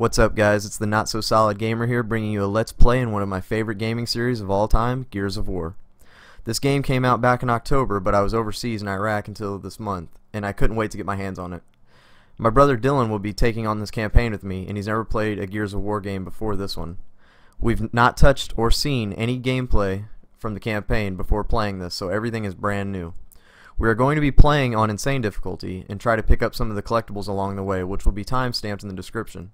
What's up, guys? It's the Not So Solid Gamer here, bringing you a Let's Play in one of my favorite gaming series of all time, Gears of War. This game came out back in October, but I was overseas in Iraq until this month, and I couldn't wait to get my hands on it. My brother Dylan will be taking on this campaign with me, and he's never played a Gears of War game before this one. We've not touched or seen any gameplay from the campaign before playing this, so everything is brand new. We are going to be playing on Insane difficulty and try to pick up some of the collectibles along the way, which will be timestamped in the description.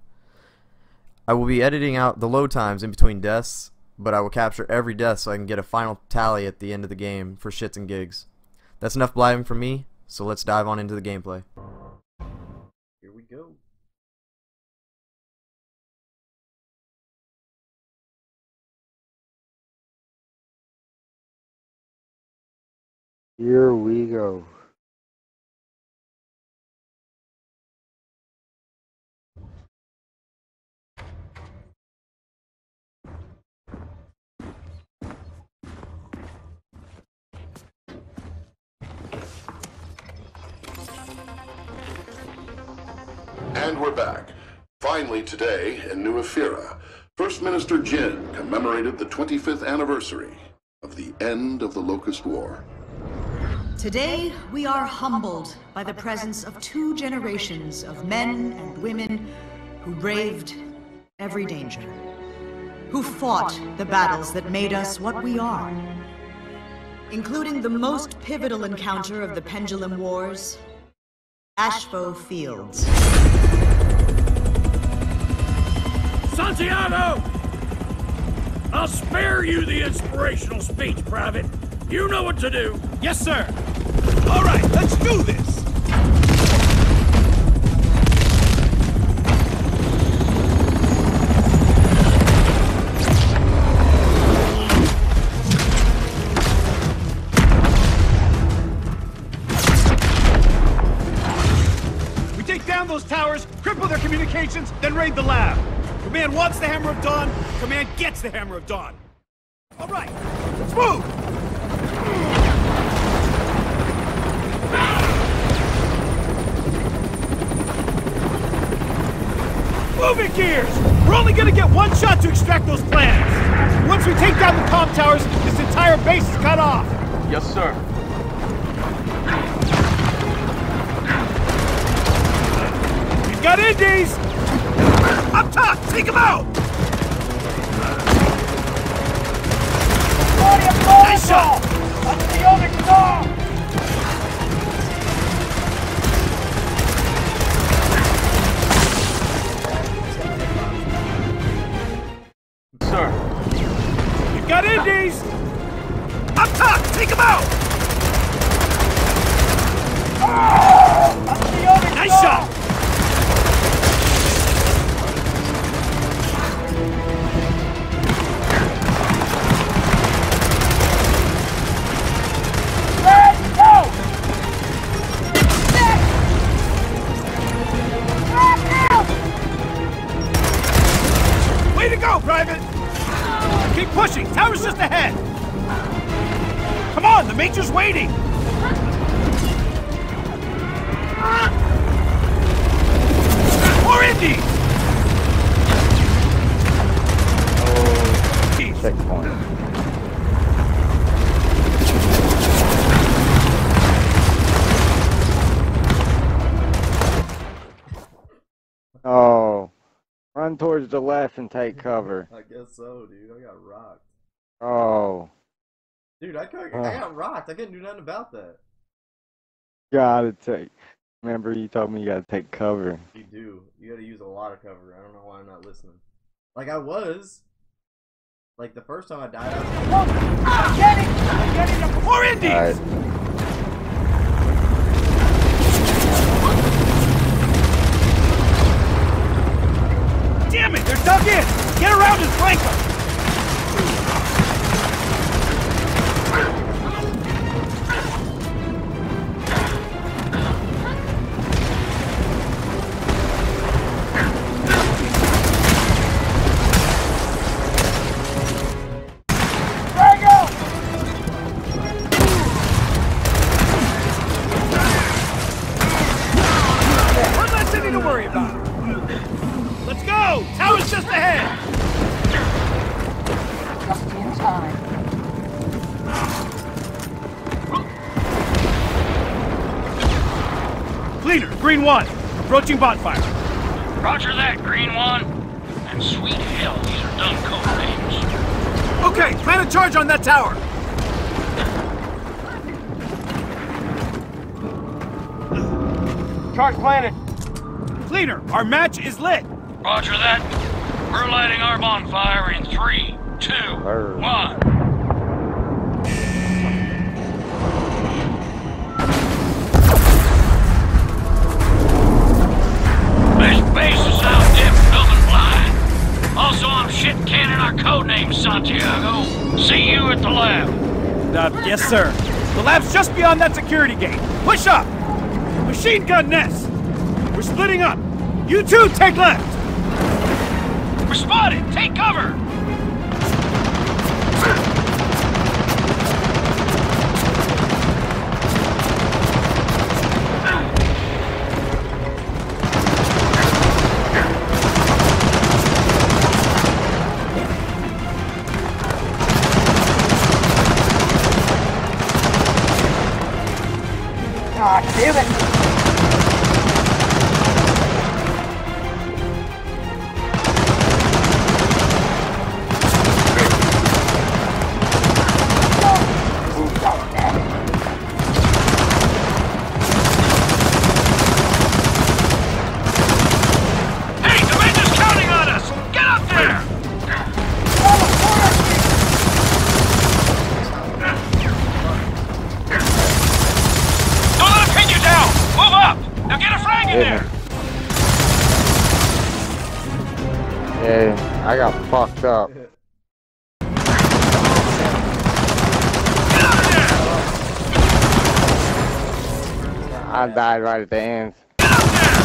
I will be editing out the load times in between deaths, but I will capture every death so I can get a final tally at the end of the game for shits and gigs. That's enough blabbing from me, so let's dive on into the gameplay. Here we go. Here we go. And we're back. Finally today in New Ephyra, First Minister Jin commemorated the 25th anniversary of the end of the Locust War. Today, we are humbled by the presence of two generations of men and women who braved every danger, who fought the battles that made us what we are, including the most pivotal encounter of the Pendulum Wars, Aspho Fields. Santiago! I'll spare you the inspirational speech, Private. You know what to do. Yes, sir. All right, let's do this. We take down those towers, cripple their communications, then raid the lab. Command wants the Hammer of Dawn. Command gets the Hammer of Dawn. All right, let's move. Move it, Gears! We're only gonna get one shot to extract those plans! Once we take down the comm towers, this entire base is cut off! Yes, sir. We've got Indies! Up top! Take them out! Nice shot! Sir. You've got Indies! Up top! Take them out! Oh, nice shot! Keep pushing! Tower's just ahead! Come on! The Major's waiting! More Indies! Oh, checkpoint. Towards the left and take cover. I guess so, dude. I got rocked. Oh. Dude, I got rocked. I couldn't do nothing about that. Gotta take. Remember, you told me you gotta take cover. You do. You gotta use a lot of cover. I don't know why I'm not listening. Like, I was. Like, the first time I died, I was like, oh, I'm getting more Indies! Damn it! They're dug in! Get around and flank them! One less thing to worry about. Let's go! go! Tower's just ahead! Just in time. Leader, Green 1, approaching bonfire. Roger that, Green 1. And sweet hell, these are dumb code names. Okay, plant a charge on that tower. Charge planted. Leader, our match is lit. Roger that. We're lighting our bonfire in 3, 2, 1. Also, I'm shit canning our codename, Santiago. See you at the lab. Yes, sir. The lab's just beyond that security gate. Push up! Machine gun nest! We're splitting up. You two, take left! We're spotted! Take cover! Died right at the end. Get out there!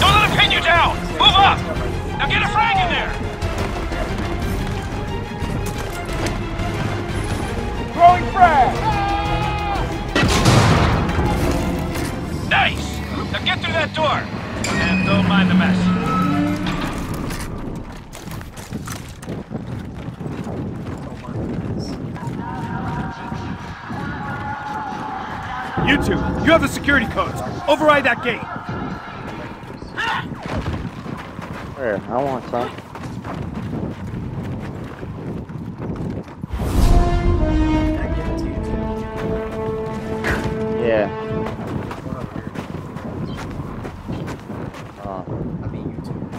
Don't let him pin you down! Move up! Now get a frag in there! Throwing frag! Nice! Now get through that door! And don't mind the mess. You two, you have the security codes. Override that gate. Where? I want some. Yeah. I mean, you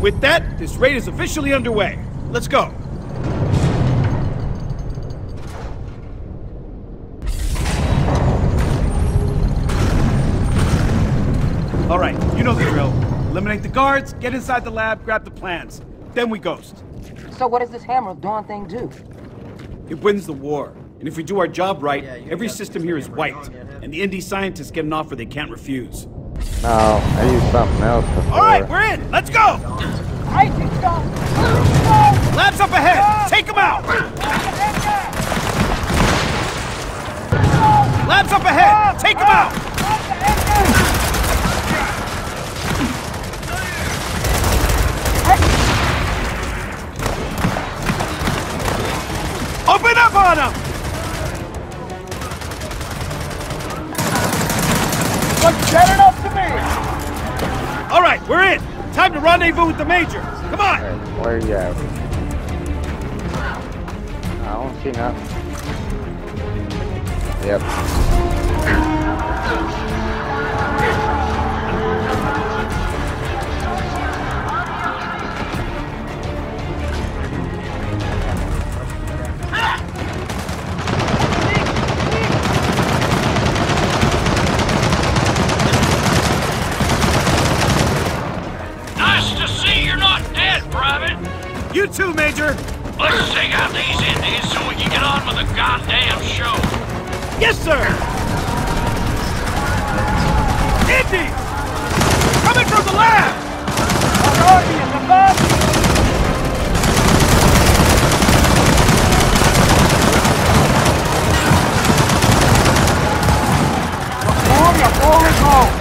With that, this raid is officially underway. Let's go. All right, you know the drill. Eliminate the guards, get inside the lab, grab the plans. Then we ghost. So what does this Hammer of Dawn thing do? It wins the war. And if we do our job right, every system here is wiped. And the indie scientists get an offer they can't refuse. No, I used something else before. All right, we're in. Let's go. Lab's up ahead. Take them out. Lab's up ahead. Take them out. Open up on them. Let's get it up to me! Alright, we're in! Time to rendezvous with the Major! Come on! Right, where are you at? I don't see nothing. Yep. Major! Let's take out these Indians so we can get on with the goddamn show! Yes, sir! Indians! Coming from the left! Authority is above! Reform your foreign home!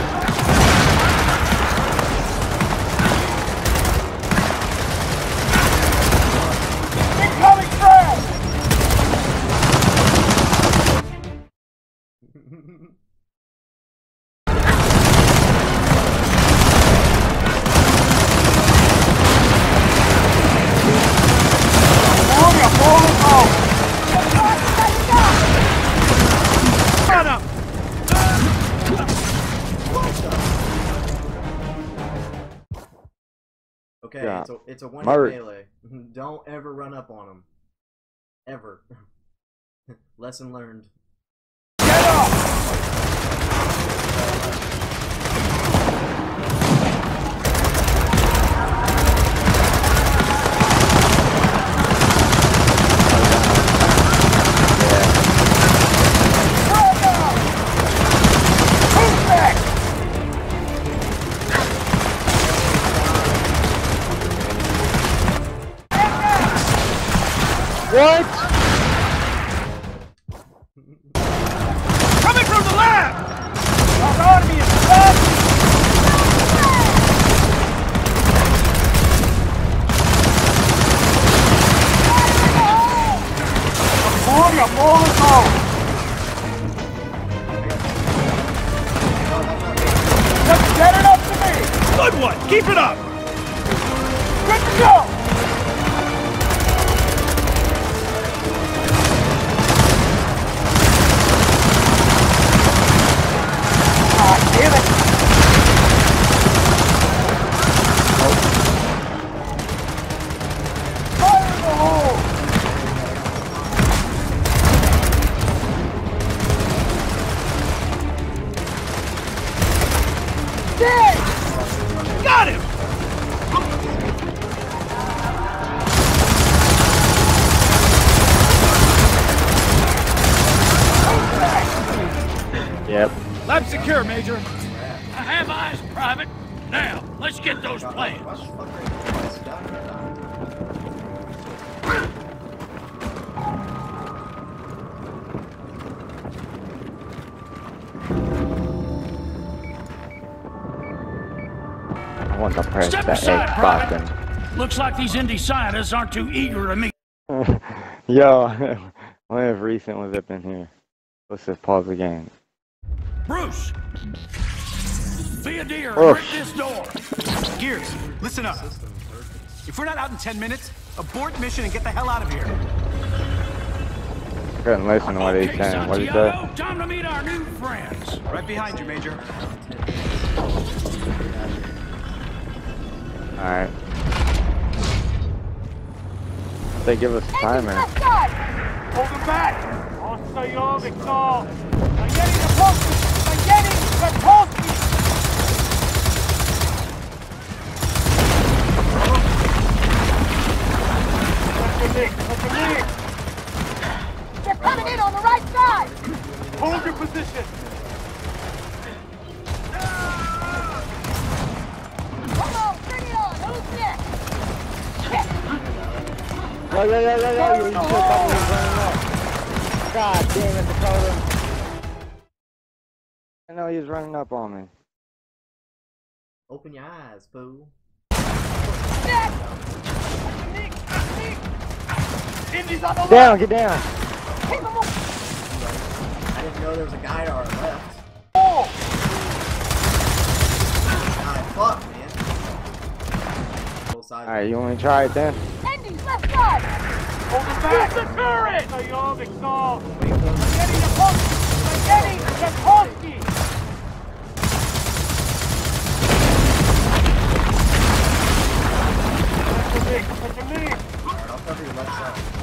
It's a one-hit melee. Don't ever run up on them. Ever. Lesson learned. Get off! Who's back? What? Coming from the left! Autonomy is up! Reform your fallen home! Just get it up to me! Good one! Keep it up! Good to go! Secure, Major. I have eyes, Private. Now, let's get those plans. I want to press that egg button. Looks like these indie scientists aren't too eager to meet. Yo, what have recent was up in here? Let's just pause the game. Bruce! Be a deer and break this door! Gears, listen up. If we're not out in 10 minutes, abort mission and get the hell out of here. I couldn't listen to what he's saying. What is that? Time to meet our new friends. Right behind you, Major. Alright. They give us time, man. Hold them back! I'm getting the post! They're coming in on the right side! Hold your position! Come on, bring it on! Who's next? God damn it, Dakota! I know he's running up on me. Open your eyes, fool. Down, get down. I didn't know there was a guy to our left. Oh! God, fuck, man. Alright, you want to try it then? Endings, left side! Hold it back! Use the turret! I'm getting the post!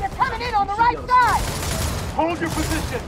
They're coming in on the right side! Hold your position!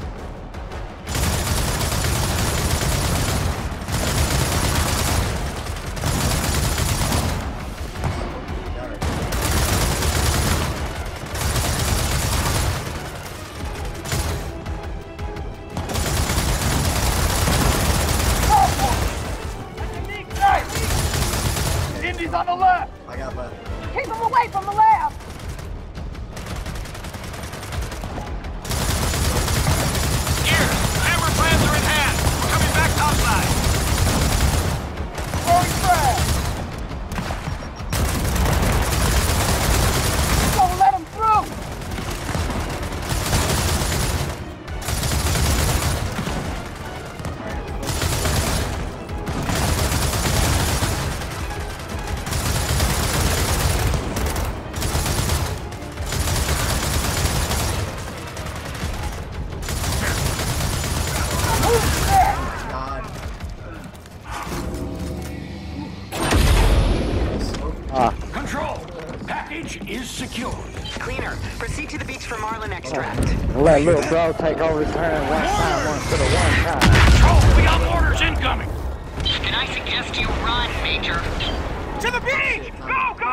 God. Control! Package is secure. Cleaner, proceed to the beach for Marlin extract. Let little bro take over his turn one time. Control, we got orders incoming! And I suggest you run, Major. To the beach! Go, go, go!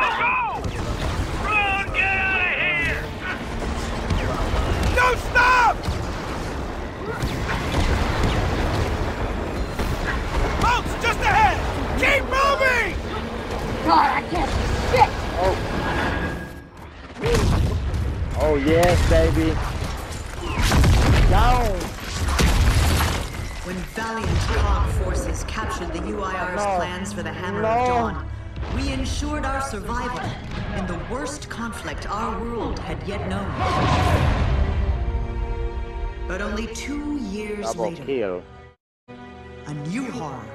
Run, get out of here! Don't stop! Boats just ahead! Keep moving! God, I can't do shit! Oh. Oh, yes, baby. Down! When valiant Cog forces captured the UIR's plans for the Hammer of Dawn, we ensured our survival in the worst conflict our world had yet known. But only 2 years later, a new horror.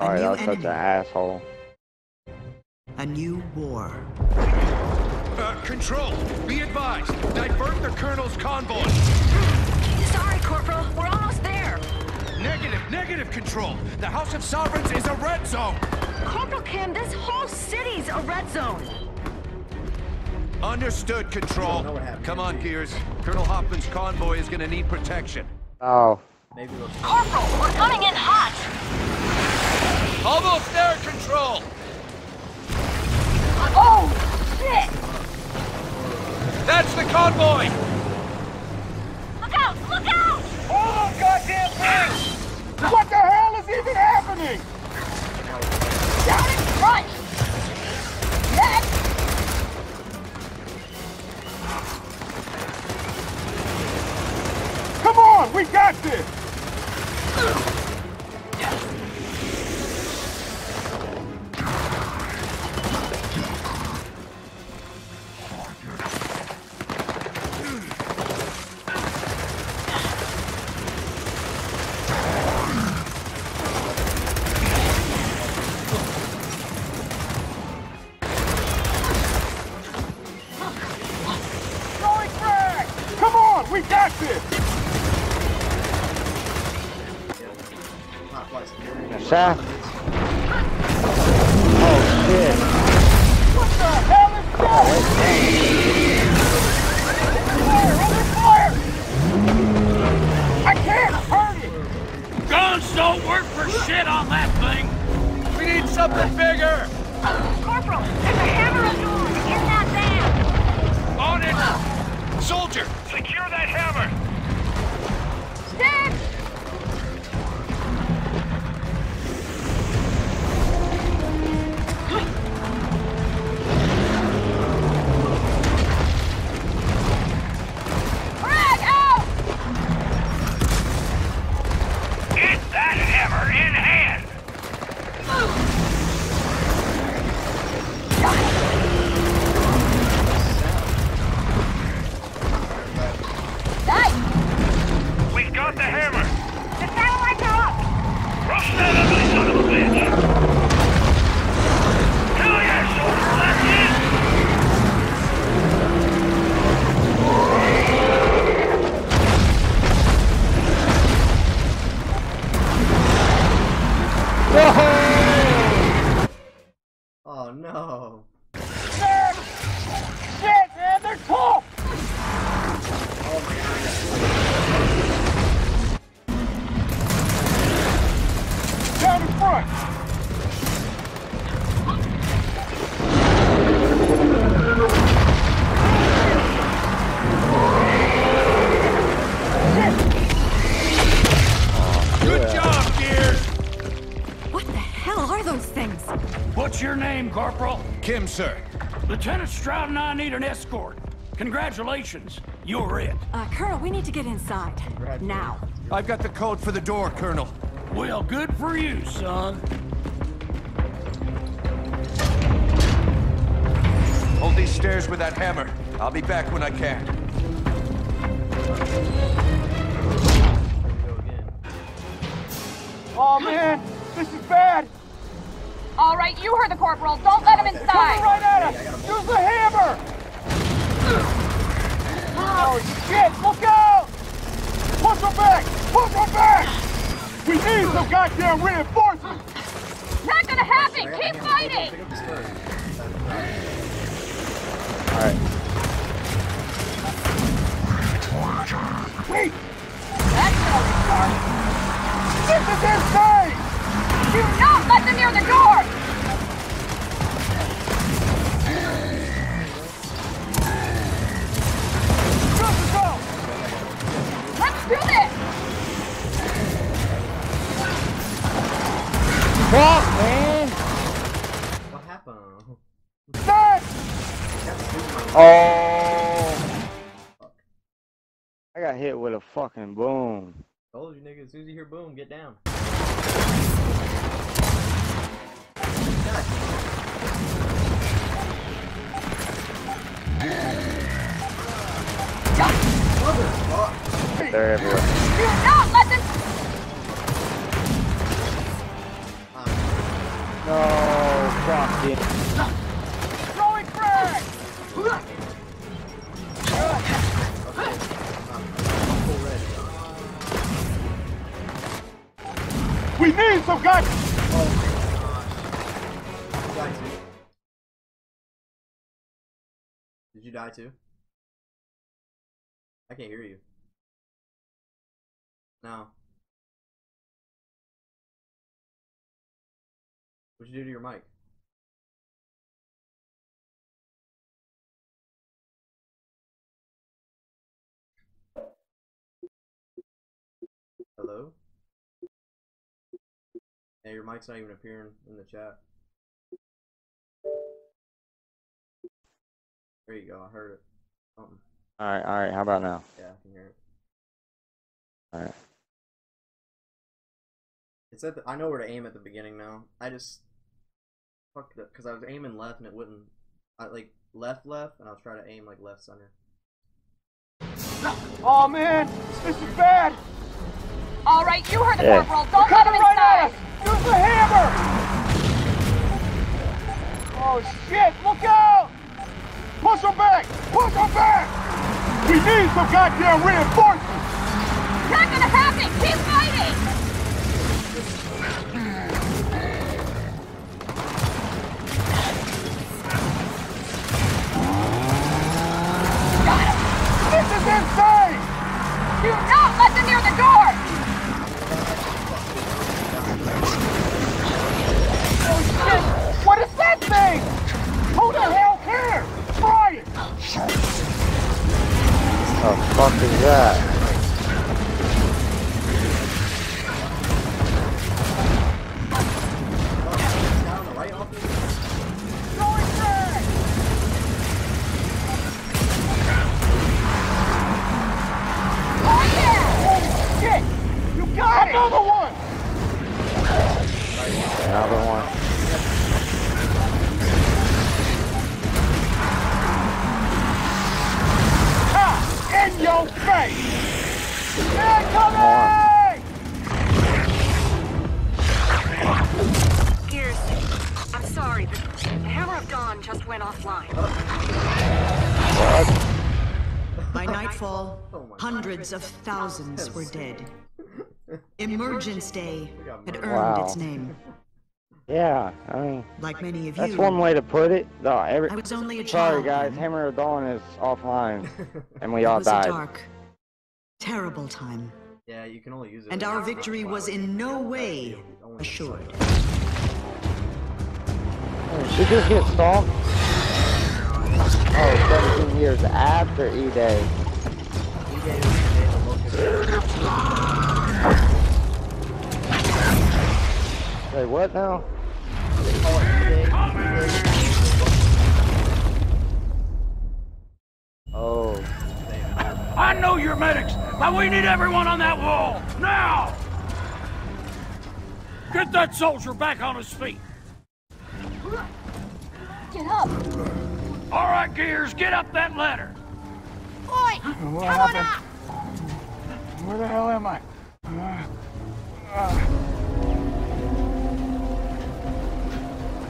Alright, that was such an asshole. A new war. Control, be advised, divert the Colonel's convoy. Sorry, Corporal. We're almost there. Negative, negative, Control. The House of Sovereigns is a red zone. Corporal Kim, this whole city's a red zone. Understood, Control. Come on, Gears. Colonel Hoffman's convoy is going to need protection. Oh. Maybe we'll... Corporal, we're coming in hot. Almost there, Control. Oh, shit. That's the convoy. Look out! Hold on, goddamn thing! What the hell is even happening? Down in front! Next! Come on, we got this! Shaft. Oh shit. What the hell is that? I can't hurt it! Guns don't work for shit on that thing! We need something bigger! Corporal, there's a Hammer of Dawn in that van! On it! Soldier, secure that hammer! Stand! Kim, sir. Lieutenant Stroud and I need an escort. Congratulations, you're it. Colonel, we need to get inside. Now. I've got the code for the door, Colonel. Well, good for you, son. Hold these stairs with that hammer. I'll be back when I can. Oh, man, this is bad. All right, you heard the corporal. Don't let him inside. Coming right at us. Use the hammer. Oh, shit. Look out. Push them back! Push them back! We need some goddamn reinforcements! Not gonna happen! Keep fighting! Alright. Wait! That's how we start! This is insane! Do not let them near the door! Fuck, man! What happened? Oh! I got hit with a fucking boom. Told you, nigga. As soon as you hear boom, get down. They're everywhere. Not let them. No, fuck it. Throwing frag! We need some guys! Oh my gosh. Did you die too? I can't hear you. No. What'd you do to your mic? Hello? Yeah, your mic's not even appearing in the chat. There you go, I heard it. Something. Alright, how about now? Yeah, I can hear it. Alright. It's at the, I know where to aim at the beginning now. I just fucked up because I was aiming left and it wouldn't. I like left, and I was trying to aim like left center. Oh man, this is bad. All right, you heard the corporal. Don't let him inside. Use the hammer. Oh shit! Look out! Push him back! Push him back! We need some goddamn reinforcements. Not gonna happen. Keep fighting. Insane! Do not let them near the door! Oh shit! What is that thing? Who the hell cares? Try it! What the fuck is that? Of thousands were dead. Emergence Day had earned its name. Yeah, I mean, like many of that's one way to put it. No, I was only a child. Sorry, guys, Hammer of Dawn is offline, and we all died. It was a dark, terrible time. Yeah, you can only use it. And our victory was in no way assured. Oh, did this get solved? Oh, 17 years after E-Day. Wait, what now? Oh. I know you're medics, but we need everyone on that wall, now! Get that soldier back on his feet. Get up! All right, Gears, get up that ladder. Boy, come on up! Where the hell am I?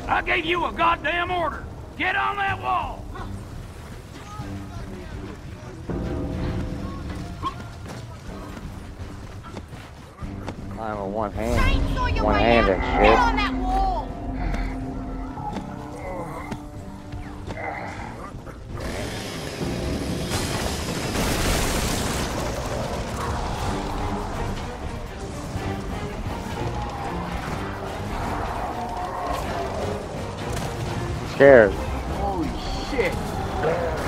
I gave you a goddamn order! Get on that wall! I'm a one-handed shit. Get on that wall. I'm scared. Holy shit.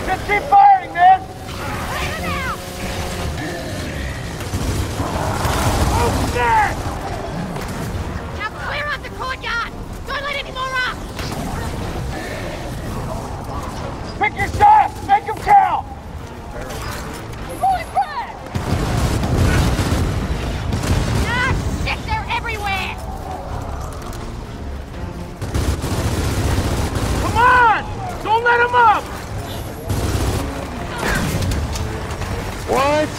Just keep firing, man. Oh, shit. Now clear out the courtyard. Don't let any more up. Pick your shots. Make them count. Holy crap. Ah, shit. They're everywhere. Come on. Don't let them up. What?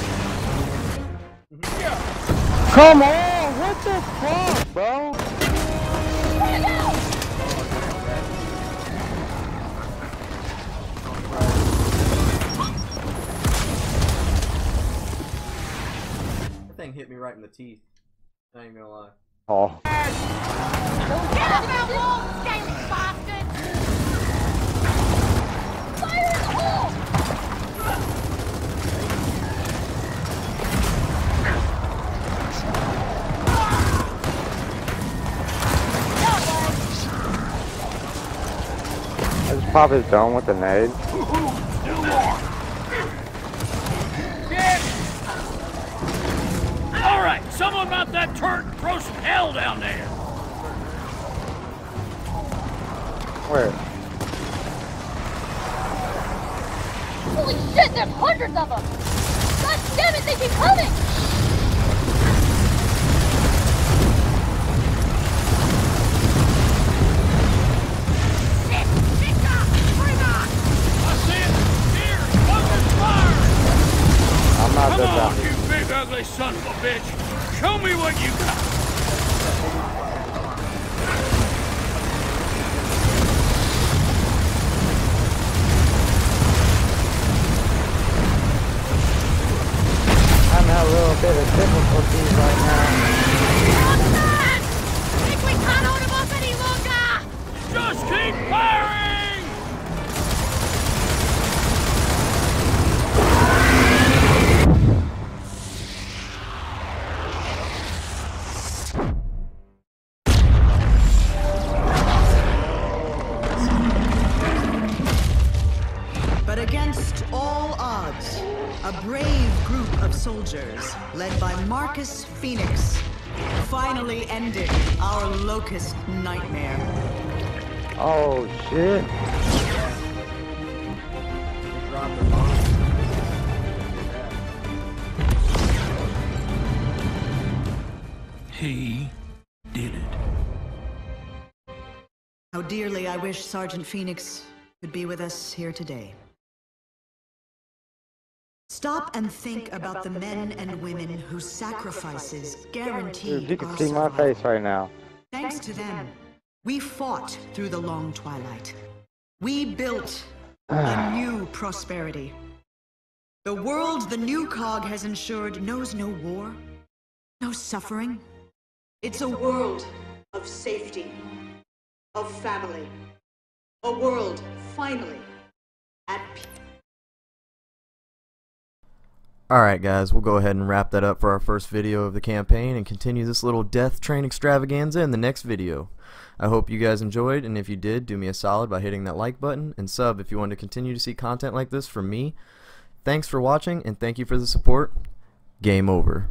Yeah. Come on, what the fuck, bro? Let it out! That thing hit me right in the teeth. I ain't gonna lie. Oh. Get out of our wall, scaly bastard! Fire in the hole! Pop his dome with the nade. Alright, someone mount that turret and throw some hell down there. Where? Holy shit, there's hundreds of them! God damn it, they keep coming! Come on, you big ugly son of a bitch! Show me what you got! I'm having a little bit of difficulties right now. I think we can't hold him up any longer! Just keep firing! Soldiers, led by Marcus Phoenix, finally ended our Locust nightmare. Oh, shit. He did it. How dearly I wish Sergeant Phoenix could be with us here today. Stop and think about the men and women whose sacrifices guaranteed you can see my face right now. Thanks to them, we fought through the long twilight. We built a new prosperity. The world the new Cog has ensured knows no war, no suffering. It's a world of safety, of family. A world, finally, at peace. Alright guys, we'll go ahead and wrap that up for our first video of the campaign and continue this little death train extravaganza in the next video. I hope you guys enjoyed, and if you did, do me a solid by hitting that like button and sub if you want to continue to see content like this from me. Thanks for watching, and thank you for the support. Game over.